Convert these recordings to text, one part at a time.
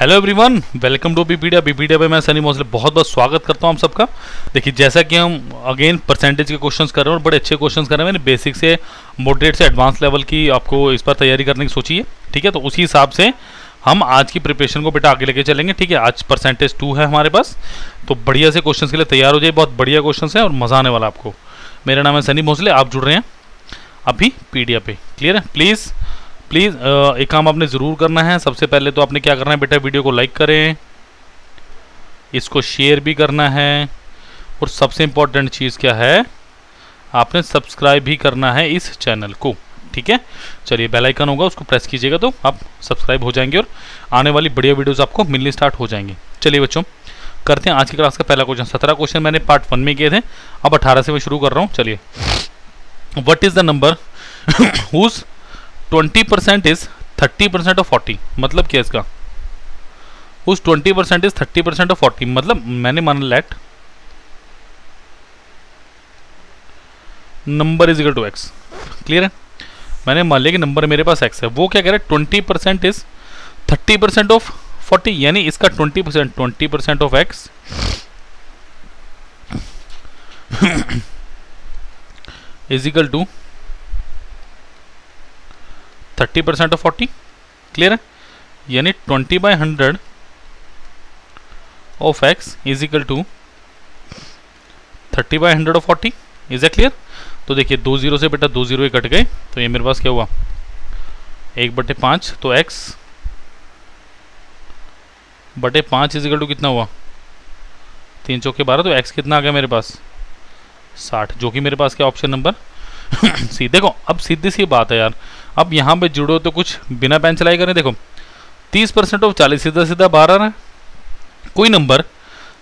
Hello everyone, welcome to Abhipedia. Abhipedia पे मैं सनी भोसले बहुत स्वागत करता हूँ आप सबका। देखिए, जैसा कि हम अगेन परसेंटेज के क्वेश्चंस कर रहे हैं और बड़े अच्छे क्वेश्चंस कर रहे हैं। मैंने बेसिक से मॉडरेट से एडवांस लेवल की आपको इस पर तैयारी करने की सोची है, ठीक है। तो उसी हिसाब से हम आज की प्रिपरेशन को बेटा आगे लेके चलेंगे, ठीक है। आज परसेंटेज 2 है हमारे पास, तो बढ़िया से क्वेश्चन के लिए तैयार हो जाए। बहुत बढ़िया क्वेश्चन है और मज़ा आने वाला आपको। मेरा नाम है सनी भोसले, आप जुड़ रहे हैं अभिपीडिया पे। क्लियर है? प्लीज़ एक काम आपने ज़रूर करना है। सबसे पहले तो आपने क्या करना है बेटा, वीडियो को लाइक करें, इसको शेयर भी करना है, और सबसे इम्पॉर्टेंट चीज़ क्या है, आपने सब्सक्राइब भी करना है इस चैनल को, ठीक है। चलिए, बेल आइकन होगा, उसको प्रेस कीजिएगा तो आप सब्सक्राइब हो जाएंगे और आने वाली बढ़िया वीडियोज़ आपको मिलनी स्टार्ट हो जाएंगे। चलिए बच्चों, करते हैं आज की क्लास का पहला क्वेश्चन। 17 क्वेश्चन मैंने पार्ट 1 में किए थे, अब 18 से मैं शुरू कर रहा हूँ। चलिए, what is the number whose 20% is 30% of 40। मतलब क्या इसका, उस 20% इज 30% ऑफ 40। मतलब मैंने मान let number is equal to x. Clear है? मैंने मान लिया कि नंबर मेरे पास एक्स है। वो क्या कह रहा है, 20% इज 30% ऑफ 40, यानी इसका 20% of x is equal to 30% of 40। Clear है? यानी 20/100 of x is equal to 30/100 of 40। Is a clear? तो देखिए, 2 0 से बेटा 2 0 ही कट गए, तो ये मेरे पास क्या हुआ, 1/5। तो एक्स बटे 5 इज इक्वल टू कितना हुआ, 3 चौके 12। तो एक्स कितना आ गया मेरे पास, 60, जो कि मेरे पास क्या ऑप्शन नंबर सी। देखो, अब सीधी सी बात है यार, अब यहाँ पे जुड़ो तो कुछ बिना पेन चलाई करें। देखो, 30% ऑफ 40 सीधा 12 है। कोई नंबर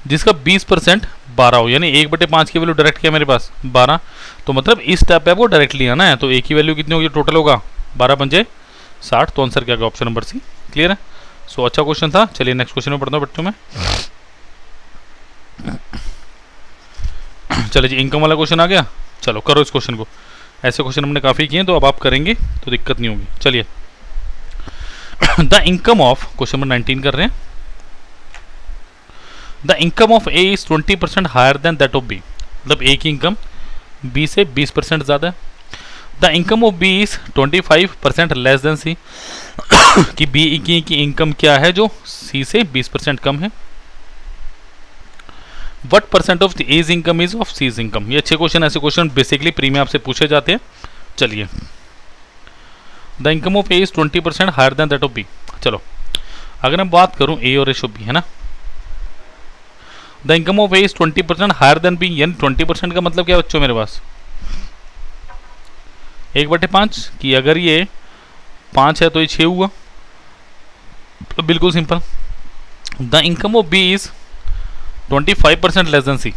जिसका 20% 12 हो, यानी 1/5 की वैल्यू डायरेक्ट क्या मेरे पास, 12। तो मतलब इस स्टेप पे आपको डायरेक्टली आना है, तो ए की वैल्यू कितनी होगी, टोटल होगा 12 पंजे 60। तो आंसर क्या होगा, ऑप्शन नंबर सी। क्लियर है? सो अच्छा क्वेश्चन था। चलिए नेक्स्ट क्वेश्चन में पढ़ता हूँ बच्चों में। चलिए जी, इनकम वाला क्वेश्चन आ गया। चलो करो इस क्वेश्चन को, ऐसे क्वेश्चन हमने काफ़ी किए हैं, तो अब आप करेंगे तो दिक्कत नहीं होगी। चलिए, the income of, question number 19 कर रहे हैं, the income of A is 20% higher than that of B. मतलब ए की इनकम बी से 20% ज़्यादा है। The income of B is 25% less than C. कि बी की इनकम क्या है जो सी से 20% कम है। What percent of A's income is of C's income. ये अच्छे क्वेश्चन, ऐसे क्वेश्चन बेसिकली प्री में आपसे पूछे जाते हैं। चलिए, the income of A is 20% higher than that of B. चलो, अगर मैं बात करूं ए और रेशो बी, है ना, the income of A is 20% higher than B, यानी 20% का मतलब क्या बच्चों मेरे पास, 1/5। कि अगर ये 5 है तो ये 6 हुआ, तो बिल्कुल simple. The income of B is 25% less than C.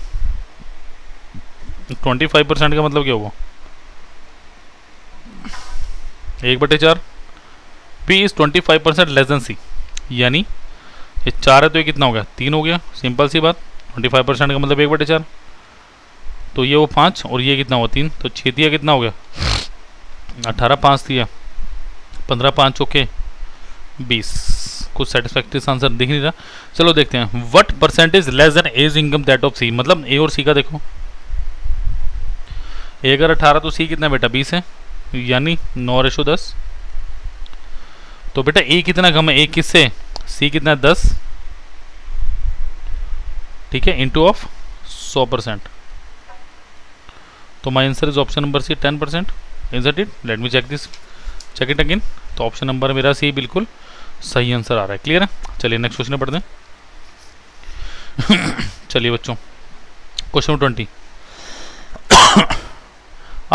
25% का मतलब क्या हुआ, 1/4। B is 25% less than C, यानी ये 4 है तो ये कितना हो गया, 3 हो गया। सिंपल सी बात, 25% का मतलब 1/4। तो ये वो 5 और ये कितना हुआ, 3। तो 6 दिया कितना हो गया, 18, 5 दिया 15, 5 चौके 20। कुछ सेटिस्फैक्ट्री आंसर दिख नहीं रहा। चलो देखते हैं, what percentage less than A's income that of C. मतलब ए और सी का देखो, ए अगर 18 तो सी कितना बेटा, 20 है, यानी 9/10। तो बेटा ए कितना कम है, ए किससे, सी कितना है, 10, ठीक है, इंटू ऑफ 100%। तो my answer is option number C, 10%। It let me check this, check it again. तो ऑप्शन नंबर मेरा सी बिल्कुल सही आंसर आ रहा है। क्लियर है? चलिए नेक्स्ट क्वेश्चन पढ़ते हैं। चलिए बच्चों, क्वेश्चन 20।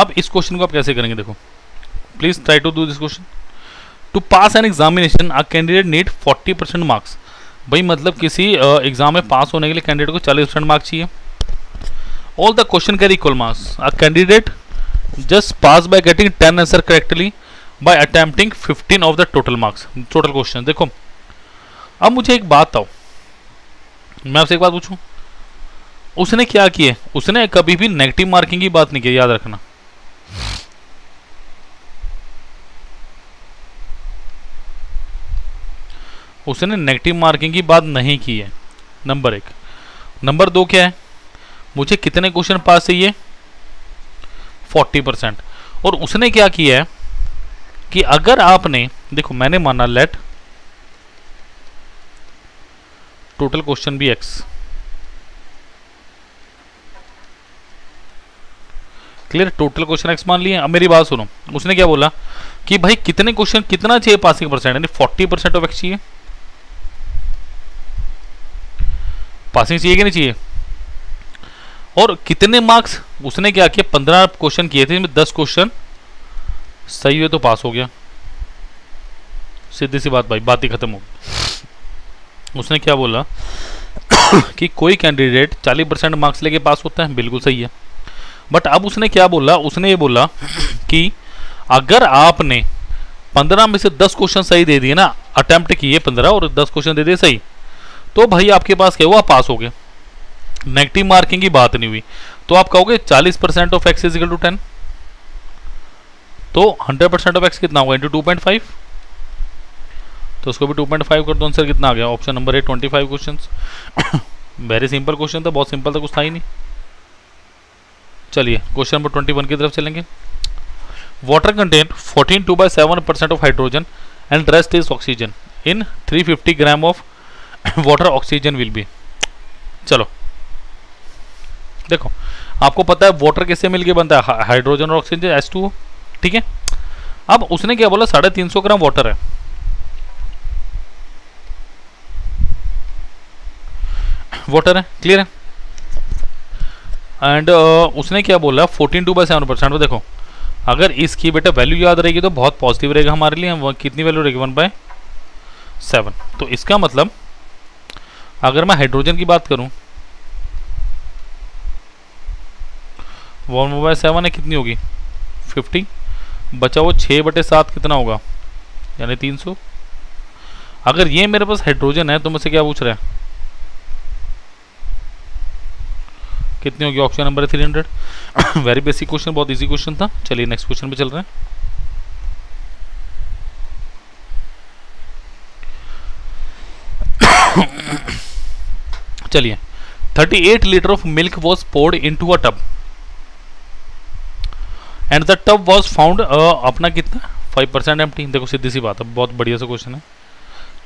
अब इस क्वेश्चन को आप कैसे करेंगे, देखो, please try to do this question. To pass an examination a candidate need 40% marks. भाई मतलब किसी एग्जाम में पास होने के लिए कैंडिडेट को 40% मार्क्स चाहिए। All the question carry equal marks. A candidate just pass by getting 10 answer correctly by attempting 15 of the total marks. Total question देखो, अब मुझे एक बात बताओ, मैं आपसे एक बात पूछूं, उसने क्या किया, उसने कभी भी नेगेटिव मार्किंग की बात नहीं की, याद रखना। उसने नेगेटिव मार्किंग की बात नहीं की है। नंबर एक। नंबर दो क्या है, मुझे कितने क्वेश्चन पास चाहिए, 40%। और उसने क्या किया है कि अगर आपने देखो, मैंने माना लेट टोटल क्वेश्चन भी x, clear, total question x मान लिए। अब मेरी बात सुनो, उसने क्या बोला कि भाई कितने क्वेश्चन, कितना चाहिए पासिंग परसेंट, यानी 40% ऑफ एक्स चाहिए। पासिंग चाहिए कि नहीं चाहिए, और कितने मार्क्स, उसने क्या किया 15 क्वेश्चन किए थे, इसमें 10 क्वेश्चन सही हुए तो पास हो गया, सीधी सी बात, भाई बात ही खत्म हो गई। उसने क्या बोला कि कोई कैंडिडेट 40% मार्क्स लेके पास होता है, बिल्कुल सही है। बट अब उसने क्या बोला, उसने ये बोला कि अगर आपने 15 में से 10 क्वेश्चन सही दे दिए ना, अटेम्प्ट किए 15 और 10 क्वेश्चन दे दिए सही, तो भाई आपके पास क्या हुआ, पास हो गए, नेगेटिव मार्किंग की बात नहीं हुई। तो आप कहोगे 40% of x is equal to 10, तो 100% ऑफ एक्स कितना होगा, इंटू 2.5, तो उसको भी 2.5 कर दो, आंसर कितना आ गया, option number A 25 question. Very simple question था, बहुत सिंपल था, कुछ था ही नहीं। चलिए क्वेश्चन नंबर 21 की तरफ चलेंगे। Water content 14.2/7% of hydrogen and rest is oxygen, in 350 gram of water oxygen will be. चलो देखो, आपको पता है वाटर किससे मिलके बनता है, हाइड्रोजन और ऑक्सीजन, H2O, ठीक है। अब उसने क्या बोला, 350 ग्राम वाटर है, वाटर है, क्लियर है। एंड उसने क्या बोला 14.2/7%। देखो अगर इसकी बेटा वैल्यू याद रहेगी तो बहुत पॉजिटिव रहेगा हमारे लिए, हम कितनी वैल्यू रहेगी 1/7। तो इसका मतलब अगर मैं हाइड्रोजन की बात करूं 1/7 है, कितनी होगी 50, बचा वो 6/7 कितना होगा, यानी 300। अगर ये मेरे पास हाइड्रोजन है तो मुझसे क्या पूछ रहा है, कितनी होगी, option number 300। Very basic question, बहुत इजी क्वेश्चन था। चलिए नेक्स्ट क्वेश्चन पे चल रहे हैं। चलिए 38 litre of milk was poured into a tub and the tub was found अपना कितना 5% एम्प्टी। देखो सीधी सी बात है, बहुत बढ़िया सा क्वेश्चन है।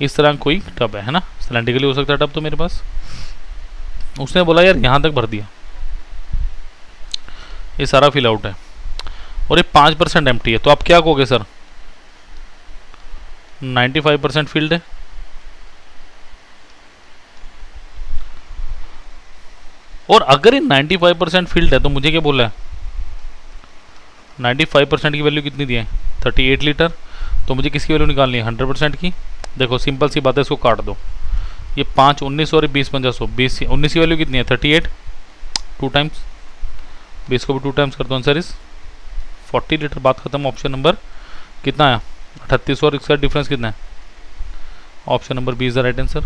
इस तरह कोई टब है ना, सिलेंड्रिकली हो सकता है टब, तो मेरे पास उसने बोला यार यहाँ तक भर दिया, ये सारा फिल आउट है और ये 5% एम्प्टी है। तो आप क्या कहोगे सर 95% फील्ड है, और अगर ये 95% फील्ड है तो मुझे क्या बोला है 95% की वैल्यू कितनी दी है 38 लीटर, तो मुझे किसकी वैल्यू निकालनी है 100% की। देखो सिंपल सी बात है, इसको काट दो, ये 5, 19 और 20, 50, 19 की वैल्यू कितनी है 38, 2 टाइम्स, 20 को भी 2 टाइम्स कर दो, आंसर इज 40 लीटर, बात खत्म। ऑप्शन नंबर कितना है 38 और इसका डिफरेंस कितना है, option number 20 the right answer.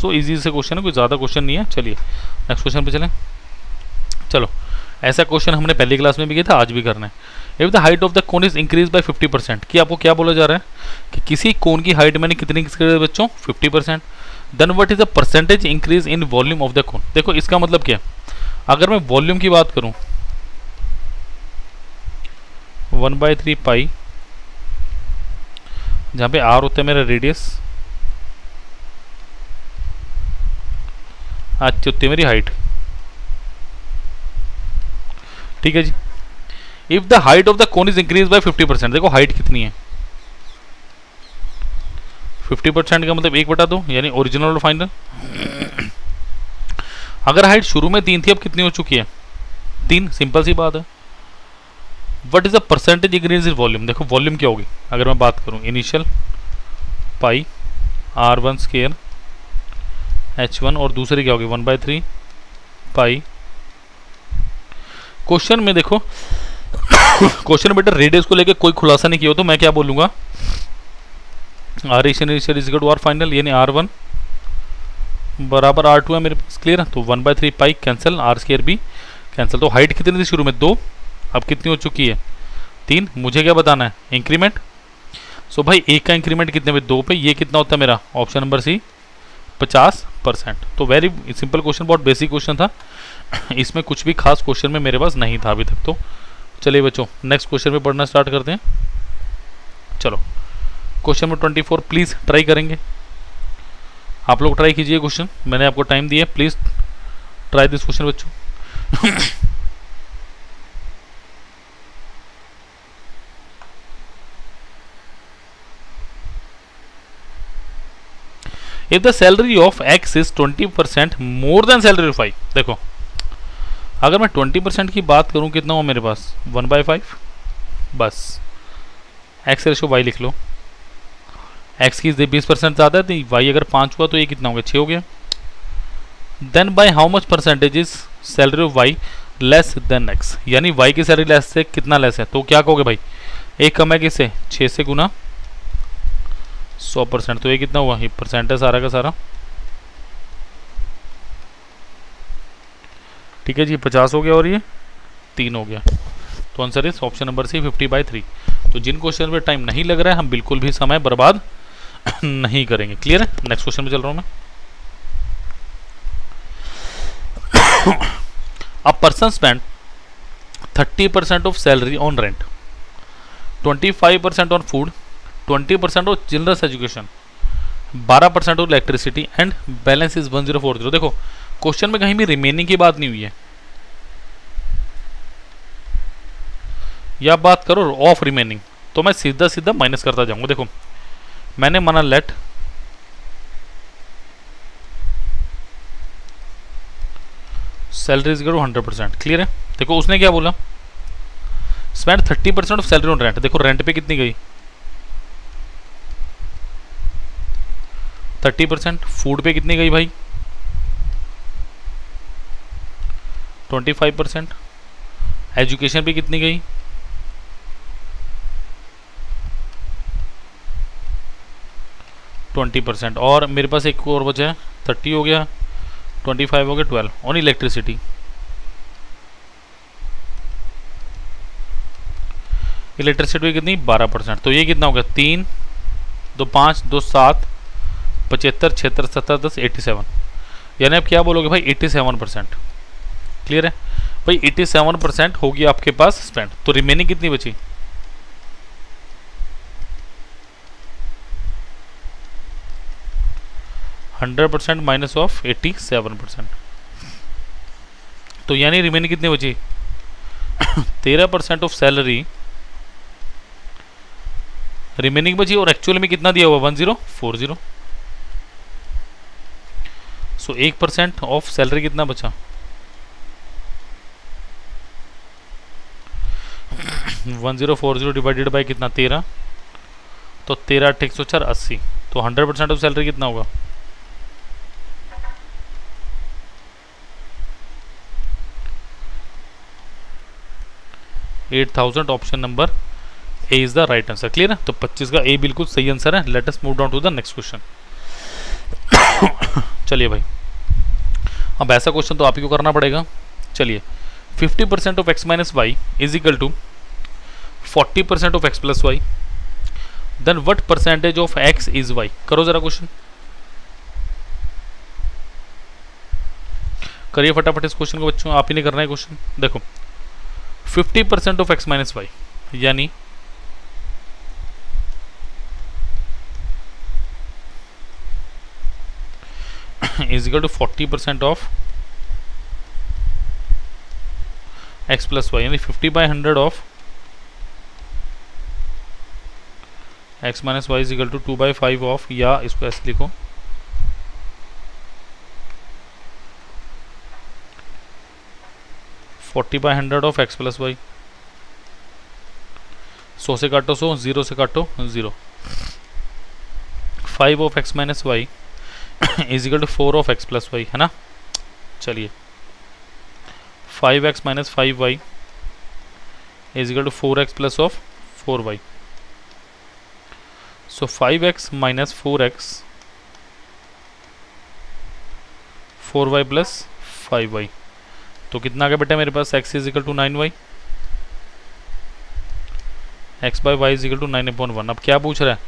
So easy से क्वेश्चन है, कोई ज़्यादा क्वेश्चन नहीं है। चलिए नेक्स्ट क्वेश्चन पे चलें। चलो ऐसा क्वेश्चन हमने पहली क्लास में भी किया था, आज भी करना है। If the height of the cone is increase by 50%, कि आपको क्या बोला जा रहा है कि किसी कोन की हाइट मैंने कितनी इंक्रीज कर दी बच्चों 50%, then what is the percentage increase in volume of the cone. देखो इसका मतलब क्या है, अगर मैं वॉल्यूम की बात करूं 1/3 पाई, जहाँ पे आर होता है मेरा रेडियस, अच्छी होती है मेरी हाइट, ठीक है जी। If the height of the cone is increase by 50%, देखो हाइट कितनी है 50% का मतलब 1/2, यानी ओरिजिनल और फाइनल। अगर हाइट शुरू में 3 थी, अब कितनी हो चुकी है 3, सिंपल सी बात है। What is the percentage increase in volume, देखो वॉल्यूम क्या होगी अगर मैं बात करूं इनिशियल पाई R1 स्केयर H1, और दूसरी क्या होगी 1/3 पाई। क्वेश्चन में देखो क्वेश्चन बेटा रेडियस को लेकर कोई खुलासा नहीं किया हो, तो मैं क्या बोलूँगा are initial is equal to are final, यानी R1 बराबर R2 है मेरे पास, क्लियर है। तो 1/3 पाई कैंसिल, आर स्केयर भी कैंसिल। तो हाइट कितनी थी शुरू में 2, अब कितनी हो चुकी है 3, मुझे क्या बताना है इंक्रीमेंट। सो भाई एक का इंक्रीमेंट कितने पे, 2 पे, ये कितना होता है मेरा ऑप्शन नंबर सी 50%। तो वेरी सिंपल क्वेश्चन, बहुत बेसिक क्वेश्चन था, इसमें कुछ भी खास क्वेश्चन में मेरे पास नहीं था अभी तक। तो चलिए बच्चों नेक्स्ट क्वेश्चन पे पढ़ना स्टार्ट करते हैं। चलो क्वेश्चन नंबर 24 प्लीज़ ट्राई करेंगे, आप लोग ट्राई कीजिए क्वेश्चन, मैंने आपको टाइम दिया, प्लीज़ ट्राई दिस क्वेश्चन बच्चों। If the salary of X is 20% more than salary of Y, देखो अगर मैं 20% की बात करूं कितना हो मेरे पास 1/5, बस X रेशो Y लिख लो। X की 20% ज़्यादा है, Y अगर 5 हुआ तो ये कितना हो गया 6 हो गया। Then by how much percentage is salary of Y less than X, यानी Y की सैलरी लेस से कितना लेस है, तो क्या कहोगे भाई एक कम है किससे 6 से गुना 100%। तो ये कितना हुआ, ये परसेंट है सारा का सारा, ठीक है जी, 50 हो गया और ये 3 हो गया। तो answer is option number C 50/3। तो जिन क्वेश्चन में टाइम नहीं लग रहा है हम बिल्कुल भी समय बर्बाद नहीं करेंगे, क्लियर है। नेक्स्ट क्वेश्चन में चल रहा हूं मैं। A person spend 30% of salary on rent, 25% on food, 20% of children's education, 12% of electricity and balance is 1040। देखो क्वेश्चन में कहीं भी रिमेनिंग की बात नहीं हुई है, या बात करो ऑफ रिमेनिंग, तो मैं सीधा सीधा माइनस करता जाऊंगा। देखो मैंने माना लेट सैलरीज करो 100%, क्लियर है। देखो उसने क्या बोला, spend 30% of salary on rent, देखो रेंट पे कितनी गई 30%, फूड पे कितनी गई भाई 25%, एजुकेशन पे कितनी गई 20%, और मेरे पास एक और बचा है 30 हो गया, 25 हो गया 12 और इलेक्ट्रिसिटी। इलेक्ट्रिसिटी कितनी 12%, तो ये कितना हो गया 3, 2, 5, 2, 7, 75, 76, 10, 87, यानी आप क्या बोलोगे भाई 87%, क्लियर है भाई। 87% होगी आपके पास स्पेंड, तो रिमेनिंग कितनी बची 100% माइनस ऑफ 87%, तो यानी रिमेनिंग कितनी बची 13% ऑफ सैलरी रिमेनिंग बची, और एक्चुअल में कितना दिया हुआ 1040। सो 1% ऑफ सैलरी कितना बचा, वन 1040 डिवाइडेड बाई कितना 13, तो 13, 8, 104, 80, तो 100% ऑफ सैलरी कितना होगा 8000। Option number A is the right answer, clear है। तो 25 का ए बिल्कुल सही आंसर है। Let us move down to the next question. चलिए भाई अब ऐसा क्वेश्चन तो आप ही को करना पड़ेगा। चलिए 50% of x minus y is equal to 40% of x plus y, then what percentage of x is y, करो जरा क्वेश्चन करिए फटाफट इस क्वेश्चन को बच्चों, आप ही ने करना है क्वेश्चन। देखो 50% ऑफ x माइनस वाई यानी 40% ऑफ x प्लस वाई, यानी 50/100 of x minus y is equal to 2/5 of, या इसको ऐसे लिखो 40/100 ऑफ x प्लस वाई। 100 से काटो 100, 0 से काटो 0, 5 of x minus y is equal to 4 of x plus y, है ना। चलिए 5x minus 5y is equal to 4x plus of 4y, so 5x minus 4x 4y plus 5y, तो कितना आ गया बेटा मेरे पास x is equal to 9y, x by y is equal to 9/1। अब क्या पूछ रहा है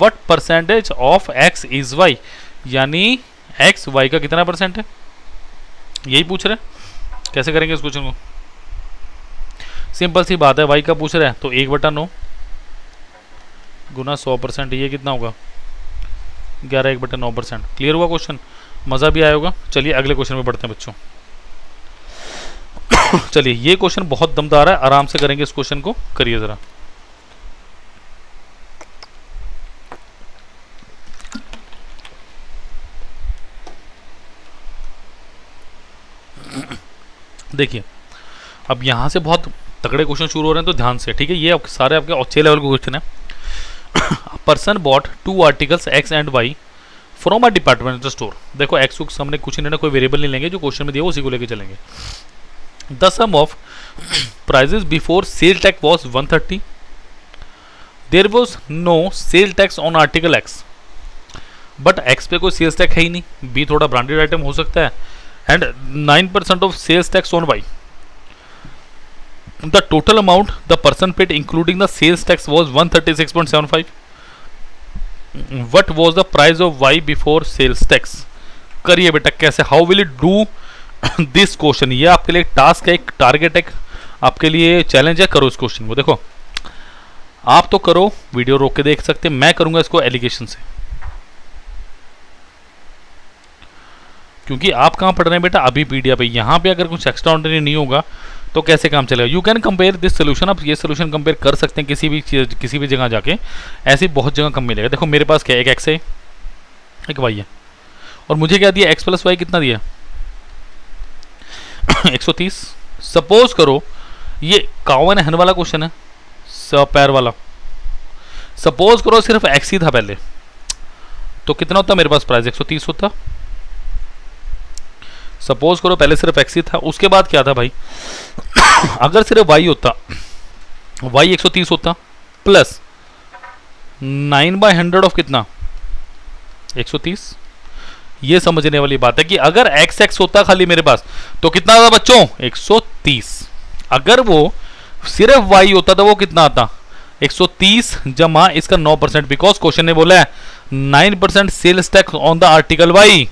what percentage of x is y, यानी एक्स वाई का कितना परसेंट है, यही पूछ रहे हैं। कैसे करेंगे इस क्वेश्चन को, सिंपल सी बात है, वाई का पूछ रहे हैं तो 1/9 गुना 100%, ये कितना होगा 11 1/9%। क्लियर हुआ क्वेश्चन, मज़ा भी आया होगा। चलिए अगले क्वेश्चन में बढ़ते हैं बच्चों। चलिए ये क्वेश्चन बहुत दमदार है, आराम से करेंगे इस क्वेश्चन को, करिए ज़रा। देखिए अब यहाँ से बहुत तगड़े क्वेश्चन शुरू हो रहे हैं, तो ध्यान से, ठीक है। ये सारे आपके अच्छे लेवल के क्वेश्चन है। Person bought 2 articles x and y from a departmental store. देखो एक्स को हमने कुछ नहीं, कोई वेरिएबल नहीं लेंगे, जो क्वेश्चन में दिया उसी को लेके चलेंगे। The sum of prices before sale tax was 130, there was no sale tax on article x, but x पे कोई सेल्स टैक्स है ही नहीं, बी थोड़ा ब्रांडेड आइटम हो सकता है, and 9% of sales tax on y. The total amount the person paid including the sales tax was 136.75। What was the price of y before sales tax. करिए बेटा कैसे, how will you do this question. ये आपके लिए एक task है, एक target है, आपके लिए चैलेंज है। करो इस क्वेश्चन को, देखो आप तो करो, वीडियो रोक के देख सकते, मैं करूंगा इसको एलिगेशन से, क्योंकि आप कहाँ पढ़ रहे हैं बेटा, अभिपीडिया पे। यहाँ पे अगर कुछ एक्स्ट्रा ऑर्डिनरी नहीं होगा तो कैसे काम चलेगा। You can compare this solution, आप ये सोल्यूशन कंपेयर कर सकते हैं किसी भी जगह जाके, ऐसी बहुत जगह कम मिलेगा। देखो मेरे पास क्या है, एक एक्स है एक वाई है, और मुझे क्या दिया एक्स प्लस वाई कितना दिया 130। सपोज करो ये कावन हन वाला क्वेश्चन है, पैर वाला, सपोज करो सिर्फ एक्स ही था पहले, तो कितना होता मेरे पास प्राइस 130 होता। सपोज करो पहले सिर्फ एक्स ही था, उसके बाद क्या था भाई अगर सिर्फ वाई होता, वाई 130 होता प्लस 9/100 ऑफ कितना 130। ये समझने वाली बात है कि अगर एक्स एक्स होता खाली मेरे पास तो कितना आता बच्चों 130, अगर वो सिर्फ वाई होता तो वो कितना आता 130 जमा इसका 9%, बिकॉज क्वेश्चन ने बोला है 9% sales tax on the article y,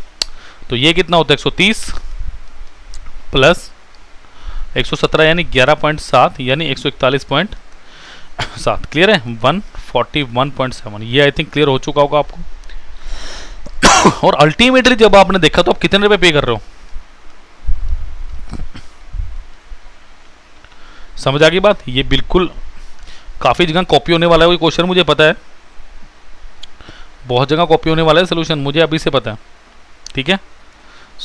तो ये कितना होता है 130 प्लस 117 यानी 11.7 यानी 141.7। क्लियर है 141.7, ये आई थिंक क्लियर हो चुका होगा आपको। और अल्टीमेटली जब आपने देखा तो आप कितने रुपए पे कर रहे हो, समझ आ गई बात। ये बिल्कुल काफ़ी जगह कॉपी होने वाला है ये क्वेश्चन, मुझे पता है बहुत जगह कॉपी होने वाला है सोल्यूशन, मुझे अभी से पता है, ठीक है।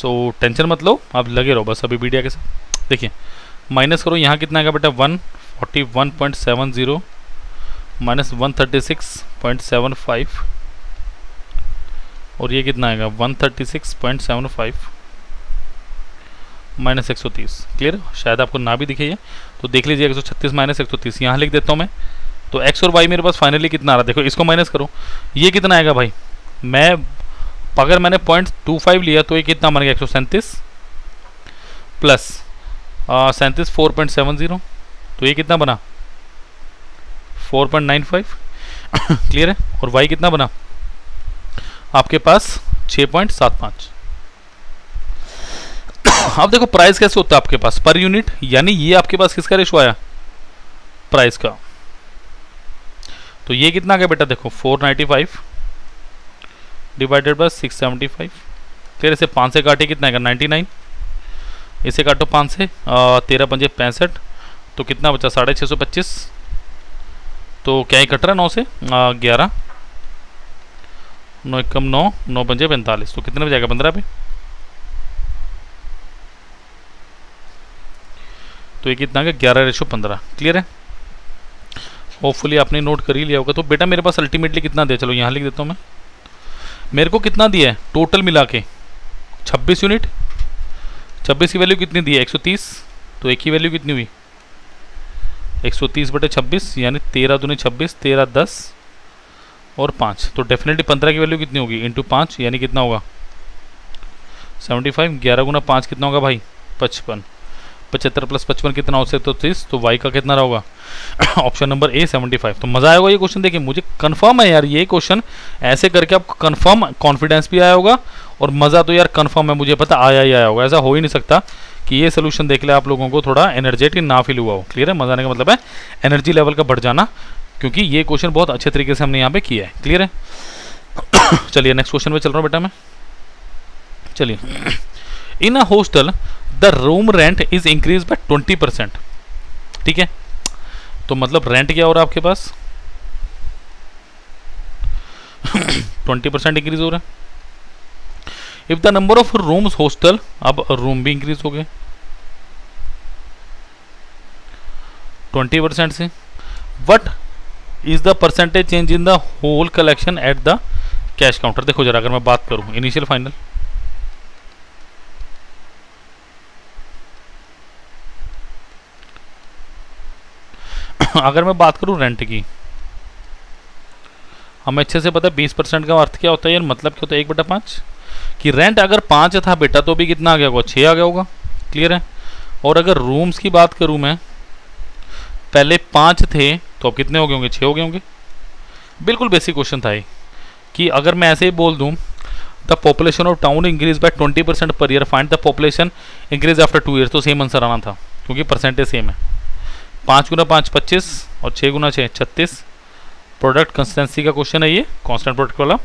सो टेंशन मत लो, आप लगे रहो बस अभी वीडियो के साथ। देखिए माइनस करो, यहाँ कितना आएगा बेटा 141.70 माइनस 136.75, और ये कितना आएगा 136.75 माइनस 130। क्लियर, शायद आपको ना भी दिखे, ये तो देख लीजिए 136 माइनस 130 यहाँ लिख देता हूँ मैं, तो एक्स और वाई मेरे पास फाइनली कितना आ रहा है, देखो इसको माइनस करो, ये कितना आएगा भाई, मैं अगर मैंने 0.25 लिया तो ये कितना बन गया 137 प्लस 37.470, तो ये कितना बना 4.95। क्लियर है, और y कितना बना आपके पास 6.75। अब देखो प्राइस कैसे होता है आपके पास पर यूनिट, यानी ये आपके पास किसका रेशो आया प्राइस का, तो ये कितना आ गया बेटा देखो 495 डिवाइडेड बाय 675। फिर इसे 5 से काटे कितना आएगा 99, इसे काटो 5 से 13 5 65, तो कितना बचा 650। तो क्या ही कट रहा है 9 से 11, 9 कम 9 9 5 45, तो कितने पे जाएगा 15 पे, तो ये कितना 11:15। क्लियर है, होपफुली आपने नोट कर ही लिया होगा। तो बेटा मेरे पास अल्टीमेटली कितना दिया, चलो यहाँ लिख देता हूँ मैं, मेरे को कितना दिया है टोटल मिला के 26 यूनिट, 26 की वैल्यू कितनी दी है 130, तो एक ही वैल्यू कितनी हुई 130/26 यानी 13 दूनी 26, 13 10 और 5, तो डेफिनेटली 15 की वैल्यू कितनी होगी इंटू 5 यानी कितना होगा 75, 11 गुना 5 कितना होगा भाई 55, 75 + 55 कितना हो सकता है, 30, तो y का कितना रहा होगा ऑप्शन नंबर ए 75। तो मजा आएगा ये क्वेश्चन देखिए, मुझे कंफर्म है यार ये क्वेश्चन ऐसे करके आपको कंफर्म कॉन्फिडेंस भी आया होगा और मज़ा तो यार कंफर्म है मुझे पता आया ही आया होगा। ऐसा हो ही नहीं सकता कि ये सोल्यूशन देख ले आप लोगों को थोड़ा एनर्जेटिक ना फील हुआ हो। क्लियर है, मजा आने का मतलब है एनर्जी लेवल का बढ़ जाना, क्योंकि ये क्वेश्चन बहुत अच्छे तरीके से हमने यहाँ पे किया है। क्लियर है चलिए नेक्स्ट क्वेश्चन पे चल रहा हूँ बेटा मैं। चलिए, in a hostel the room rent is increase by 20%। ठीक है, तो मतलब रेंट क्या हो रहा है आपके पास 20% इंक्रीज हो रहा है। If the number of rooms hostel, अब रूम भी इंक्रीज हो गए 20% से, what is the percentage change in the whole collection at the cash counter. देखो जरा, अगर मैं बात करूं इनिशियल फाइनल, अगर मैं बात करूं रेंट की, हमें अच्छे से पता है 20% का अर्थ क्या होता है यार, मतलब क्या होता है 1/5 कि रेंट अगर 5 था बेटा तो भी कितना आ गया होगा 6 आ गया होगा। क्लियर है, और अगर रूम्स की बात करूं मैं, पहले 5 थे तो अब कितने हो गए होंगे 6 हो गए होंगे। बिल्कुल बेसिक क्वेश्चन था ये, कि अगर मैं ऐसे ही बोल दूं the population of town increase by 20% per year, find the population increase after 2 years, तो सेम आंसर आना था क्योंकि परसेंटेज सेम है। 5 × 5 = 25 और 6 × 6 = 36। प्रोडक्ट कंसिस्टेंसी का क्वेश्चन है ये, कॉन्स्टेंट प्रोडक्ट वाला।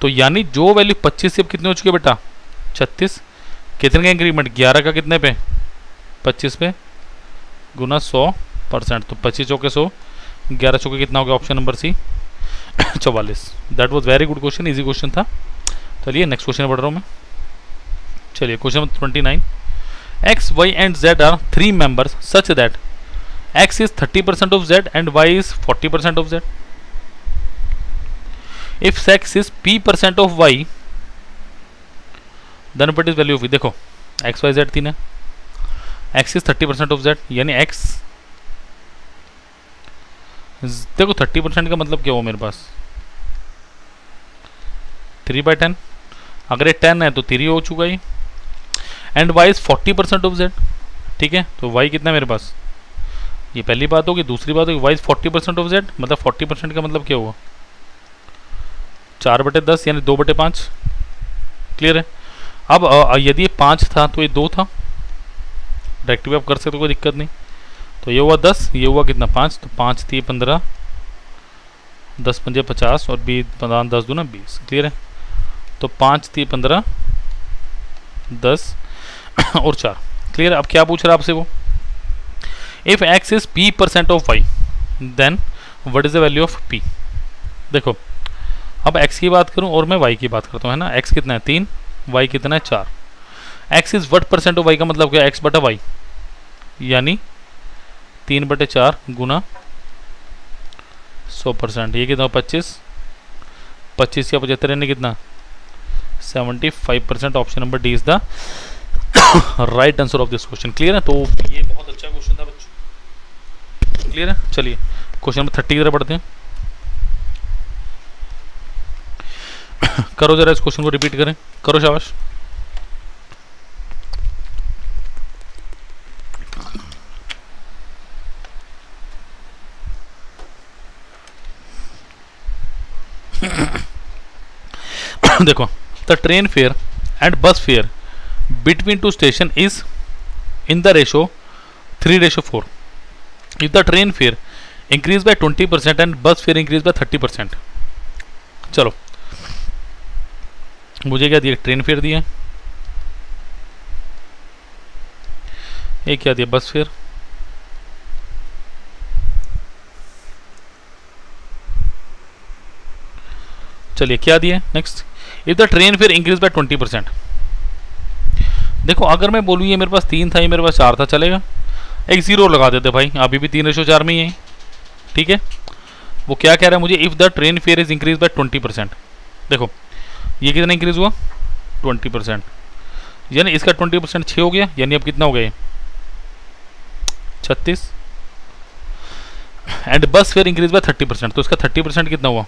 तो यानी जो वैल्यू 25 से अब कितने हो चुके बेटा 36, कितने का इंक्रीमेंट 11 का कितने पे 25 पे गुना 100%, तो 25 × 100, 11 × 100 कितना हो गया option number C 44। That was very good question, easy question था। चलिए नेक्स्ट क्वेश्चन पढ़ रहा हूँ मैं। चलिए question number 29, X, Y and Z are 3 members such that X is 30% of Z and y is 40% of Z। If x is p% of y, then what is value of v? देखो x y z तीन है, x is 30% of z, यानी x देखो 30% का मतलब क्या हो मेरे पास 3/10, अगर ये 10 है तो 3 हो चुका ये, and y is 40% of z। ठीक है, तो y कितना है मेरे पास, ये पहली बात होगी। दूसरी बात होगी y is 40% of z, मतलब 40% का मतलब क्या होगा 4/10 यानी 2/5। क्लियर है, अब यदि ये 5 था तो ये 2 था, डायरेक्ट भी आप कर सकते हो कोई दिक्कत नहीं। तो ये हुआ 10, ये हुआ कितना 5, तो 5 × 3 = 15, 10 × 5 = 50 और 10 × 2 = 20। क्लियर है, तो 5 × 3 = 15, 10 और 4। क्लियर है, अब क्या पूछ रहा है आपसे वो, if x is p% of y then what is the value of p। देखो अब x की बात करूं और मैं y की बात करता हूं, है ना, x कितना है 3, y कितना है 4। x is what percent of y का मतलब क्या x/y, यानी 3/4 गुना 100%, ये कितना 25 × 75 यानी कितना 75%। Option number D is the right answer of this question. Clear है, तो ये बहुत अच्छा क्वेश्चन था बच्चों। क्लियर है, चलिए क्वेश्चन नंबर 30 जरा पढ़ते हैं। करो जरा इस क्वेश्चन को रिपीट करें, करो शाबाश। देखो the train fare and bus fare between two station is in the ratio 3:4। If the train fare increase by 20% and bus fare increase by 30%। चलो मुझे क्या दिया, ट्रेन फेयर दिया, एक क्या दिया बस फेयर। चलिए क्या दिया next, if the train fare increase by 20%। देखो अगर मैं बोलूँ ये मेरे पास 3 था, ये मेरे पास 4 था, चलेगा, एक 0 लगा देते भाई, अभी भी 3:4 में ही है। ठीक है, वो क्या कह रहा है मुझे, if the train fare is increase by 20%। देखो ये कितना इंक्रीज हुआ 20%, यानी इसका 20% 6 हो गया, यानी अब कितना हो गया 36। And bus fare increase by 30%, तो इसका 30% कितना हुआ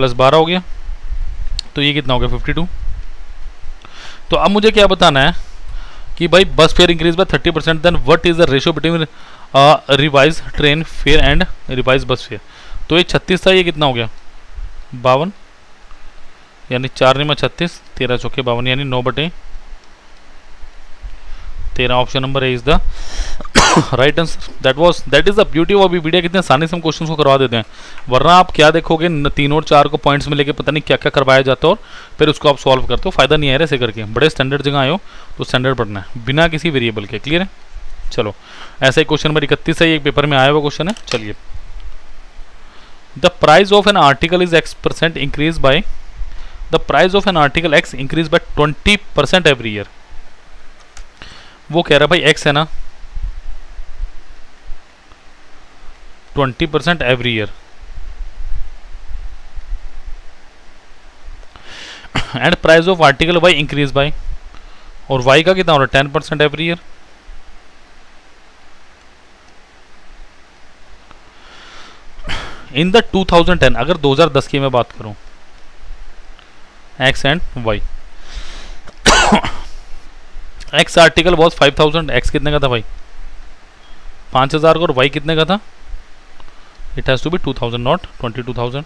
+12 हो गया, तो ये कितना हो गया 52। तो अब मुझे क्या बताना है कि भाई bus fare increase by 30%, then what is the ratio between revise train fare and revise bus fare. तो ये 36 था, ये कितना हो गया 52, यानी 4 में 36, 13 चौके 52, यानी 9/13। Option number A is the right answer. That is the beauty of Abhipedia, कितने आसानी से हम क्वेश्चन को करवा देते हैं, वरना आप क्या देखोगे 3 और 4 को पॉइंट्स में लेके पता नहीं क्या क्या करवाया जाता है और फिर उसको आप सॉल्व करते हो, फायदा नहीं आ रहा ऐसे करके। बड़े स्टैंडर्ड जगह आए हो तो स्टैंडर्ड पढ़ना है बिना किसी वेरिएबल के, क्लियर है। चलो ऐसा ही क्वेश्चन नंबर 31 है, ये पेपर में आया हुआ क्वेश्चन है। चलिए, the price of an article is X% increase by, the price of an article X increase by 20% every year. वो कह रहा है भाई X है ना 20% every year, and price of article Y increase by, और Y का कितना हो रहा है 10% एवरी ईयर। इन द 2010, अगर 2010 की मैं बात करूं, X and Y, X article was 5000, X कितने का था भाई 5000 और Y कितने का था, it has to be 2000 not 22000।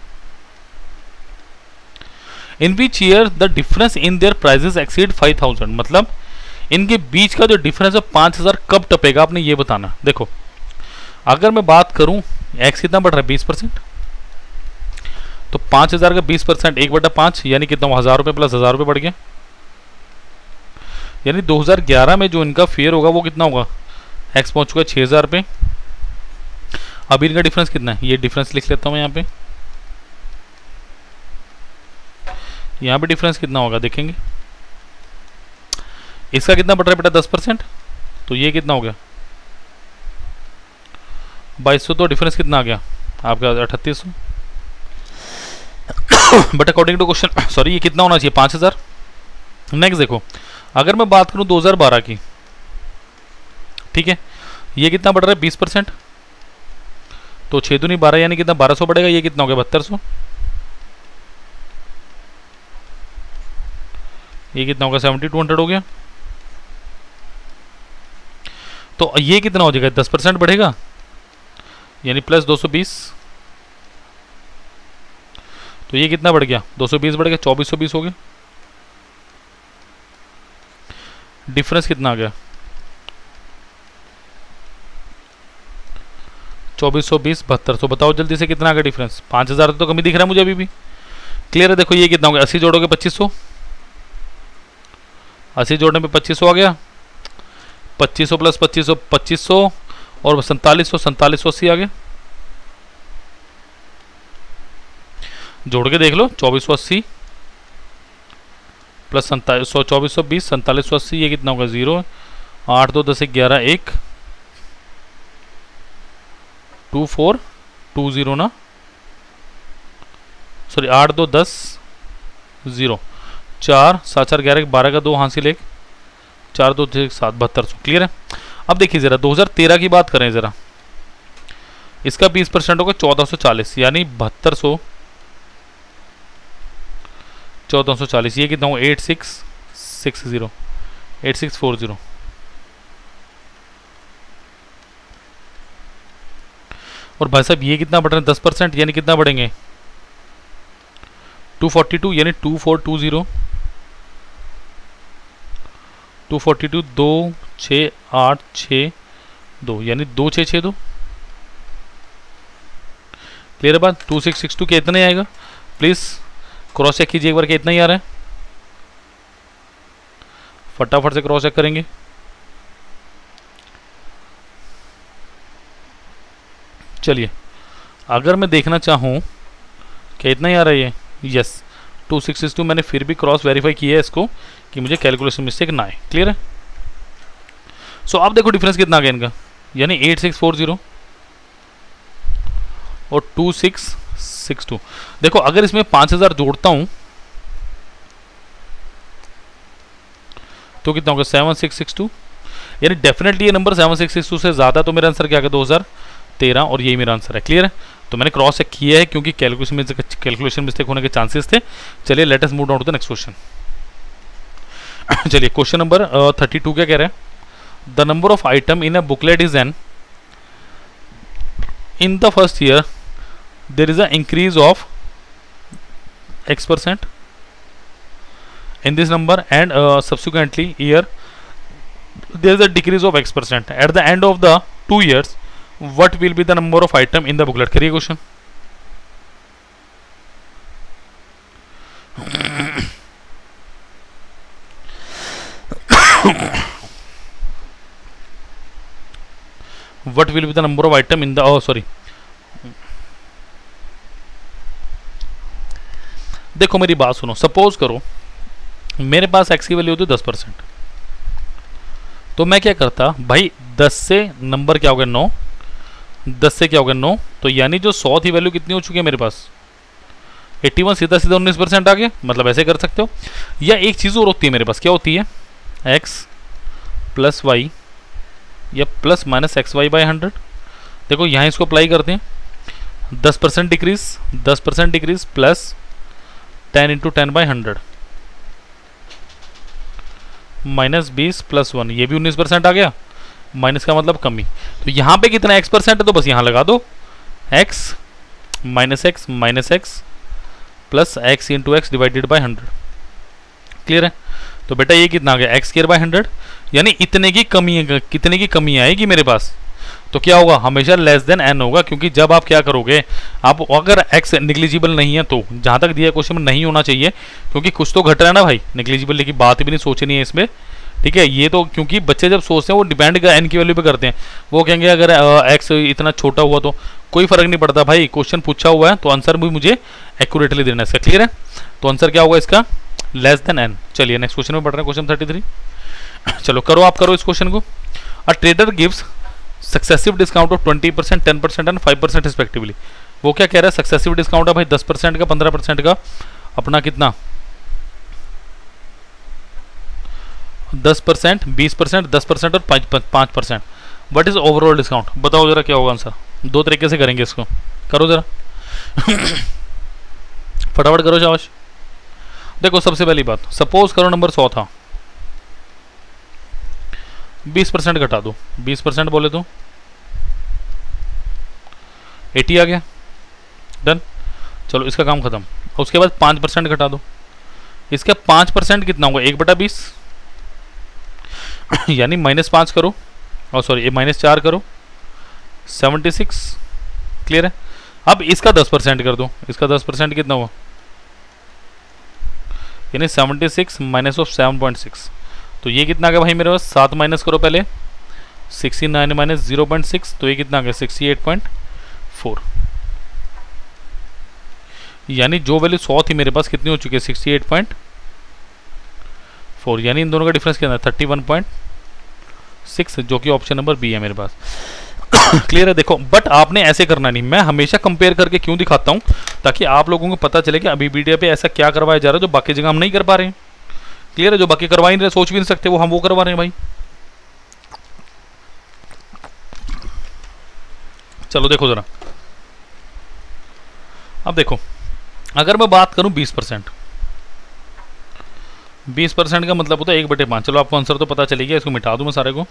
In which year the difference in their prices exceed 5000, मतलब इनके बीच का जो डिफरेंस है 5000 कब टपेगा आपने ये बताना। देखो अगर मैं बात करूं X कितना बढ़ रहा है 20%, तो 5000 का 20% 1/5 यानी कितना 1000 रुपये प्लस 1000 रुपये बढ़ गया, यानी 2011 में जो इनका फेयर होगा वो कितना होगा, X पहुंच चुका 6000 रुपये। अभी इनका डिफरेंस कितना है, ये डिफरेंस लिख लेता हूँ यहाँ पे, यहाँ पे डिफरेंस कितना होगा देखेंगे, इसका कितना बढ़ रहा है बेटा 10%, तो ये कितना हो गया 2200, तो डिफरेंस कितना आ गया आपका 3800 but according to question sorry ये कितना होना चाहिए 5000। नेक्स्ट देखो अगर मैं बात करूं 2012 की, ठीक है, ये कितना बढ़ रहा है 20%, तो 6 दूनी 12 यानी कितना 1200 बढ़ेगा, ये कितना हो गया 7200, ये कितना होगा 7200 हो गया, तो ये कितना हो जाएगा 10% बढ़ेगा यानी प्लस 220, तो ये कितना बढ़ गया 220 बढ़ गया 2420 हो गया। डिफरेंस कितना आ गया 2420 7200, बताओ जल्दी से कितना आ गया डिफरेंस, 5000 तो कमी दिख रहा है मुझे अभी भी, क्लियर है। देखो ये कितना हो गया 80 जोड़ोगे 2500, 80 जोड़ने पे 2500 आ गया, 2500 प्लस 2500 2500 और 4780 आ गया, जोड़ के देख लो 2480 प्लस 2420 4780, ये कितना होगा 0 8 2 10 11 1 2420 ना सॉरी 8 2 10 0 4 7 4 11 12 का 2 हासिल 1 4 2 6 7 7200, क्लियर है। अब देखिए जरा 2013 की बात करें जरा, इसका 20% होगा 1440 यानी 7200 1440, ये कितना हो 8660 8640, और भाई साहब ये कितना बढ़ रहा है 10% यानी कितना बढ़ेंगे 242 यानी 2420 242 2 6 8 6 2 यानी 2 6 6 2, क्लियर है बात। 2662 के इतना ही आएगा, प्लीज़ क्रॉस चेक कीजिए एक बार के इतना ही आ रहा है, फटाफट से क्रॉस चेक करेंगे। चलिए अगर मैं देखना चाहूँ कि इतना ही आ रहा है ये, यस 2662, मैंने फिर भी क्रॉस वेरीफाई किया है इसको कि मुझे कैलकुलेशन मिस्टेक ना आए, क्लियर है। सो आप देखो डिफरेंस कितना आ गया इनका, यानी 8640 और 2662। देखो अगर इसमें 5000 जोड़ता हूं तो कितना होगा 7662, यानी डेफिनेटली ये नंबर 7662 से ज़्यादा, तो मेरा आंसर क्या आ गया 2013 और यही मेरा आंसर है, क्लियर है। तो मैंने क्रॉस चेक किया है क्योंकि कैलकुलेशन मिस्टेक होने के चांसेस थे। चलिए let us move down to the next question. चलिए क्वेश्चन नंबर 32 क्या कह रहे हैं, the number of item in a booklet is N in the first year there is a increase of X% in this number and subsequently year there is a decrease of X% at the end of the 2 years. What will be the number of item in the booklet? Kariye question. What will be the number of item in the देखो मेरी बात सुनो, suppose करो मेरे पास x की value होती है 10%, तो मैं क्या करता भाई 10 से नंबर क्या हो गया 9, 10 से क्या हो गया 9, तो यानी जो 100 थी वैल्यू कितनी हो चुकी है मेरे पास 81, सीधा सीधा 19% आ गया। मतलब ऐसे कर सकते हो, या एक चीज़ और होती है मेरे पास, क्या होती है x प्लस वाई या plus minus x Y by 100। देखो यहाँ इसको अप्लाई करते हैं 10% डिक्रीज, 10% डिक्रीज प्लस 10 × 10/100 माइनस 20 + 1, ये भी 19% आ गया, माइनस का मतलब कमी। तो यहाँ पे कितना X% है, तो बस यहाँ लगा दो x minus x plus x × x / 100। Clear है? तो बेटा ये कितना आ गया x² / 100, यानी इतने की कमी है, कितने की कमी आएगी मेरे पास, तो क्या होगा हमेशा लेस देन n होगा, क्योंकि जब आप क्या करोगे, आप अगर x निगलिजिबल नहीं है तो जहाँ तक दिया क्वेश्चन में नहीं होना चाहिए, क्योंकि कुछ तो घट रहा है ना भाई, निगलिजिबल की बात भी नहीं सोचनी है इसमें, ठीक है। ये तो क्योंकि बच्चे जब सोचते हैं वो डिपेंड n की वैल्यू पे करते हैं, वो कहेंगे अगर x इतना छोटा हुआ तो कोई फर्क नहीं पड़ता भाई, क्वेश्चन पूछा हुआ है तो आंसर भी मुझे एक्यूरेटली देना है इसका। क्लियर है? तो आंसर क्या होगा इसका, लेस देन n। चलिए नेक्स्ट क्वेश्चन में पढ़ रहे हैं, क्वेश्चन 33। चलो करो आप, करो इस क्वेश्चन को। A trader gives successive discount of 20%, 10% and 5% respectively. वो क्या कह रहा है, सक्सेसिव डिस्काउंट है भाई 10% का, 15% का, अपना कितना 10%, 20%, 10% और 5%। What is overall discount? बताओ जरा क्या होगा आंसर। दो तरीके से करेंगे इसको, करो जरा फटाफट करो शाबाश। देखो सबसे पहली बात, सपोज करो नंबर 100 था, 20% घटा दो, 20% बोले तो 80 आ गया, डन। चलो इसका काम खत्म। उसके बाद 5% घटा दो, इसका 5% कितना होगा 1/20 यानी -5 करो और सॉरी -4 करो, 76। क्लियर है? अब इसका 10% कर दो, इसका 10% कितना हुआ यानी 76 - 7.6, तो ये कितना आ गया भाई मेरे पास, 7 माइनस करो पहले 69 माइनस 0.6, तो ये कितना आ गया 68.4, यानी जो वैल्यू 100 थी मेरे पास कितनी हो चुकी है 68.4, यानी इन दोनों का डिफरेंस कितना है 31.6, जो कि ऑप्शन नंबर बी है मेरे पास। क्लियर है? देखो बट आपने ऐसे करना नहीं, मैं हमेशा कंपेयर करके क्यों दिखाता हूँ, ताकि आप लोगों को पता चले कि अभिपीडिया पे ऐसा क्या करवाया जा रहा है जो बाकी जगह हम नहीं कर पा रहे हैं। क्लियर है? जो बाकी करवा ही नहीं रहे, सोच भी नहीं सकते, वो हम वो करवा रहे हैं भाई। चलो देखो जरा, अब देखो अगर मैं बात करूं 20%, 20% का मतलब होता है 1/5। चलो आपको आंसर तो पता चलेगा, इसको मिटा दूं मैं सारे को,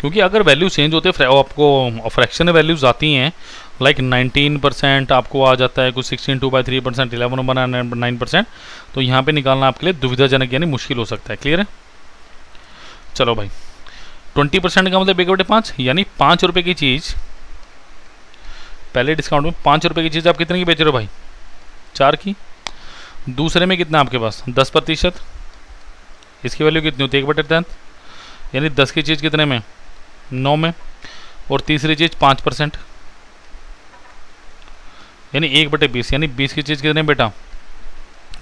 क्योंकि अगर वैल्यू चेंज होते हैं आपको फ्रैक्शन वैल्यूज आती हैं, लाइक 19% आपको आ जाता है, कुछ 16 2/3%, 11 9%, तो यहाँ पे निकालना आपके लिए दुविधाजनक यानी मुश्किल हो सकता है। क्लियर है? चलो भाई 20% का मतलब 1/5, यानी 5 रुपये की चीज़ पहले डिस्काउंट में 5 रुपये की चीज़ आप कितने की बेच रहे हो भाई, 4 की। दूसरे में कितना आपके पास 10%, इसकी वैल्यू कितनी होती है 1/10, यानी 10 की चीज़ कितने में 9 में, और तीसरी चीज़ 5% यानी 1/20, यानी 20 की चीज़ कितने बेटा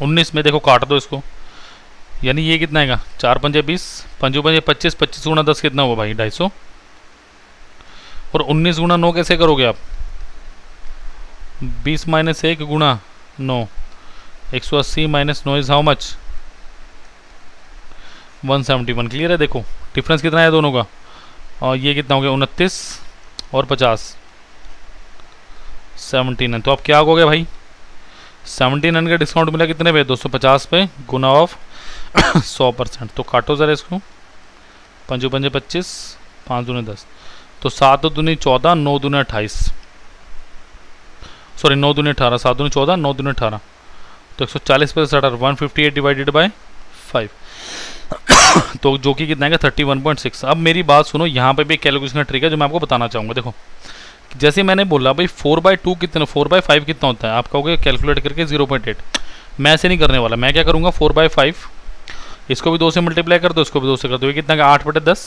19 में। देखो काट दो इसको, यानी ये कितना आएगा 4 × 5 20, 5 × 5 25, 25 × 10 कितना हुआ भाई 250, और 19 × 9 कैसे करोगे आप 20 - 1 × 9, 180 - 9 इज हाउ मच 171। क्लियर है? देखो डिफरेंस कितना है दोनों का, और ये कितना हो गया 29 और 50 17 है, तो आप क्या हो गया भाई 79 का डिस्काउंट मिला कितने पे 250 पे गुना ऑफ 100%। तो काटो ज़रा इसको, 5 पंजे 25, 5 दूने 10, तो 7 दूनी 14, 9 दूने 28, सॉरी 9 दूने 18, 7 दूने 14, 9 दूने 18, तो 140 पे 158 डिवाइडेड बाई 5 तो जो कि कितना है 31.6। अब मेरी बात सुनो, यहाँ पे भी कैलकुलेशन का ट्रिक है जो मैं आपको बताना चाहूँगा। देखो जैसे मैंने बोला भाई 4/2 कितना 4/5 कितना होता है, आप कहोगे कैलकुलेट करके 0.8। मैं ऐसे नहीं करने वाला, मैं क्या करूँगा 4/5 इसको भी 2 से मल्टीप्लाई कर दो, इसको भी 2 से कर दो, ये कितना का 8/10।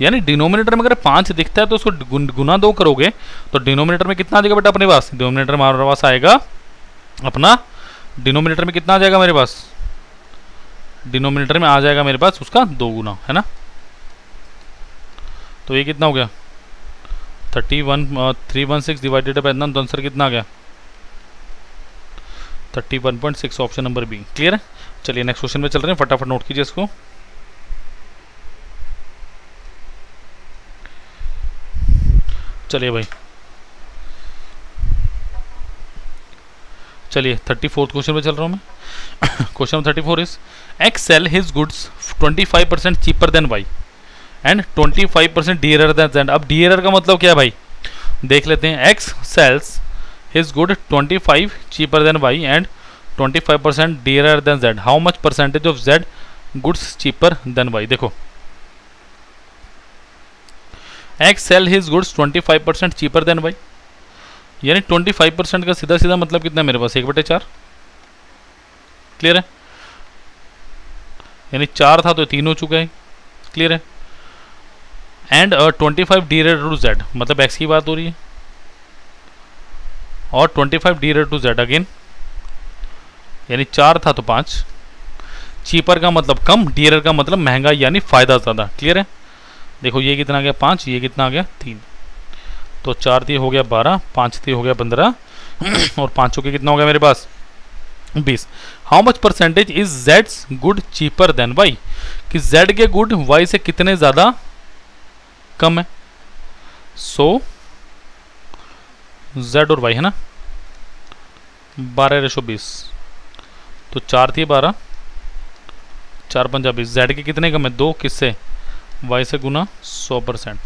यानी डिनोमिनेटर में अगर 5 दिखता है तो उसको गुना 2 करोगे तो डिनोमिनेटर में कितना आ जाएगा बेटा अपने पास, डिनोमिनेटर में हमारे पास आएगा अपना, डिनोमिनेटर में कितना आ जाएगा मेरे पास, डिनोमिनेटर में आ जाएगा मेरे पास उसका 2 गुना, है ना। तो ये कितना हो गया 316 डिवाइडेड बाय इतना, तो आंसर कितना आ गया 31.6, ऑप्शन नंबर बी। क्लियर है, चलिए नेक्स्ट क्वेश्चन पे चल रहे हैं, फटाफट नोट कीजिए इसको। चलिए भाई, चलिए 34 क्वेश्चन पे चल रहा हूँ मैं। Question 34 is X sell his goods 25% cheaper than Y and 25% dearer than. अब डियरर का मतलब क्या है भाई, देख लेते हैं। X sells his good 25 cheaper than Y and 25% dearer than Z. How much percentage of Z goods cheaper than Y. देखो X sell his goods 25% cheaper than Y, यानी 25% का सीधा सीधा मतलब कितना है मेरे पास 1/4। क्लियर है, यानी 4 था तो 3 हो चुका है। क्लियर है, एंड 25 डीयर टू जेड मतलब एक्स की बात हो रही है, और 25 डीयर टू जेड अगेन, यानी 4 था तो 5। चीपर का मतलब कम, डीयर का मतलब महंगा यानी फ़ायदा ज़्यादा। क्लियर है, देखो ये कितना आ गया 5, ये कितना आ गया 3, तो 4 3 हो गया 12, 5 3 हो गया 15 और 5 के कितना हो गया मेरे पास 20। हाउ मच परसेंटेज इज जेड्स गुड चीपर देन वाई, कि जेड के गुड वाई से कितने ज़्यादा कम है। सो जेड और वाई है ना 12:20, तो 4 थी 12, 4 पंजा 20, जेड के कितने कम है 2, किससे वाई से गुना 100%।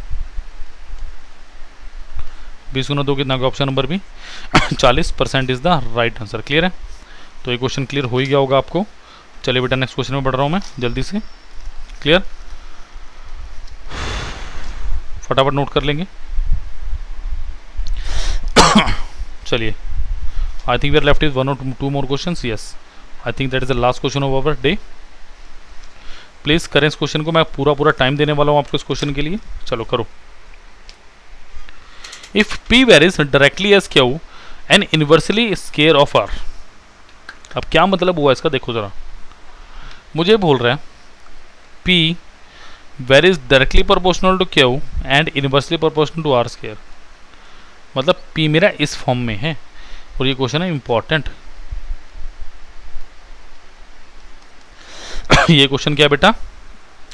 20 गुना 2 कितना का, ऑप्शन नंबर भी 40% is the right answer. Clear है, तो ये क्वेश्चन क्लियर हो ही गया होगा आपको। चलिए बेटा नेक्स्ट क्वेश्चन में बढ़ रहा हूँ मैं जल्दी से। क्लियर, फटाफट नोट कर लेंगे। चलिए, I think we are left is 1 और 2 more question. Yes, I think that is the last question of our day. Please करें इस क्वेश्चन को, मैं पूरा टाइम देने वाला हूँ आपको इस क्वेश्चन के लिए। चलो करो। If P varies directly as Q and inversely square of R. अब क्या मतलब हुआ इसका, देखो जरा। मुझे बोल रहा है P varies directly proportional to Q and inversely proportional to R square, मतलब पी मेरा इस फॉर्म में है और ये क्वेश्चन है इंपॉर्टेंट। ये क्वेश्चन क्या है बेटा,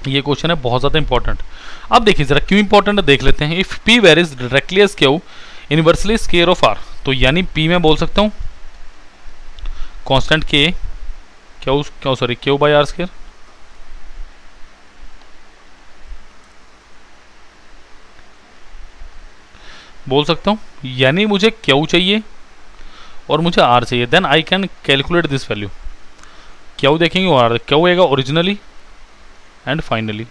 ये क्वेश्चन है बहुत ज़्यादा इंपॉर्टेंट। अब देखिए जरा क्यों इंपॉर्टेंट है, देख लेते हैं। If P varies directly as Q inversely square of R, तो यानी पी मैं बोल सकता हूँ कॉन्स्टेंट के क्यू बाई आर स्केयर। बोल सकता हूँ यानी मुझे क्यू चाहिए और मुझे आर चाहिए, then I can calculate this value. Q देखेंगे और आर, क्यू आएगा ओरिजिनली एंड फाइनली।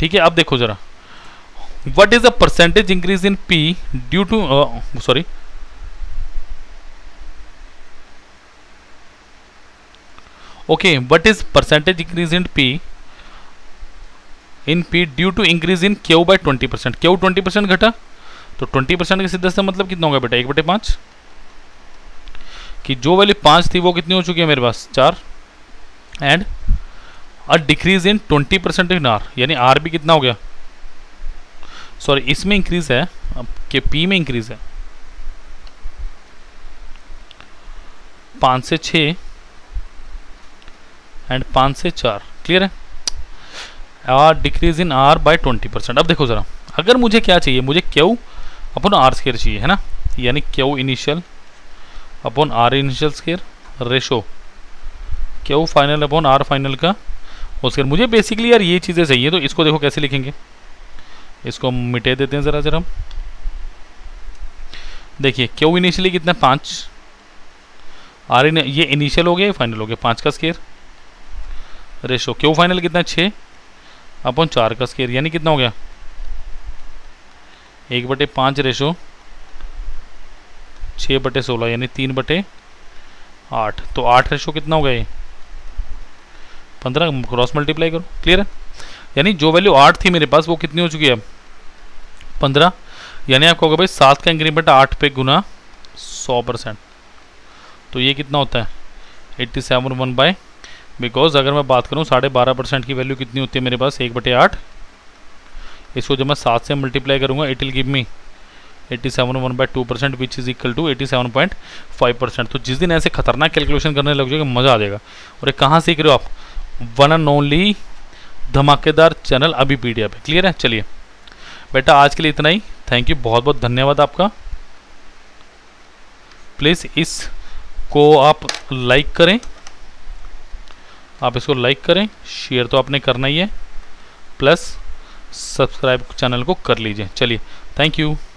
ठीक है, अब देखो जरा what is the percentage increase in P due to what is percentage increase in P due to increase in Q by 20%। Q 20% घटा तो 20% के सीधा से मतलब कितना होगा बेटा 1/5, कि जो वाली 5 थी वो कितनी हो चुकी है मेरे पास 4, and a decrease in 20% in R, यानी आर भी कितना हो गया, सॉरी इसमें इंक्रीज है अब के पी में इंक्रीज है 5 से 6 एंड 5 से 4। क्लियर है, डिक्रीज इन आर बाय 20%। अब देखो जरा, अगर मुझे क्या चाहिए, मुझे क्यू अपन आर स्केयर चाहिए है ना, यानी Q initial upon R initial square ratio Q final upon R final का वो स्केयर। मुझे बेसिकली यार ये चीज़ें चाहिए, तो इसको देखो कैसे लिखेंगे, इसको मिटे देते हैं ज़रा हम। देखिए क्यू इनिशियली कितना 5, आर ये इनिशियल हो गया ये फाइनल हो गया 5 का स्केयर रेशो क्यू फाइनल कितना 6 अपॉन 4 का स्केयर यानी कितना हो गया 1/5 रेशो 6/16 यानी 3/8। तो 8 रेशो कितना हो गया ये 15 क्रॉस मल्टीप्लाई करो। क्लियर है, यानी जो वैल्यू 8 थी मेरे पास वो कितनी हो चुकी है अब 15। यानी आपको होगा भाई 7 का इंक्रीमेंट 8 पे गुना 100%। तो ये कितना होता है 87/1 बिकॉज अगर मैं बात करूँ 12.5% की वैल्यू कितनी होती है मेरे पास 1/8। इसको जब मैं 7 से मल्टीप्लाई करूँगा it will give me 87.1/2% which is equal to 87.5%। तो जिस दिन ऐसे खतरनाक कैलकुलेशन करने लग जाएगा मज़ा आ जाएगा। और ये कहाँ सीख रहे हो आप, वन एंड ओनली धमाकेदार चैनल अभिपीडिया पे। क्लियर है, चलिए बेटा आज के लिए इतना ही। थैंक यू, बहुत बहुत धन्यवाद आपका। प्लीज़ इसको आप लाइक करें, आप इसको लाइक करें, शेयर तो आपने करना ही है, प्लस सब्सक्राइब चैनल को कर लीजिए। चलिए थैंक यू।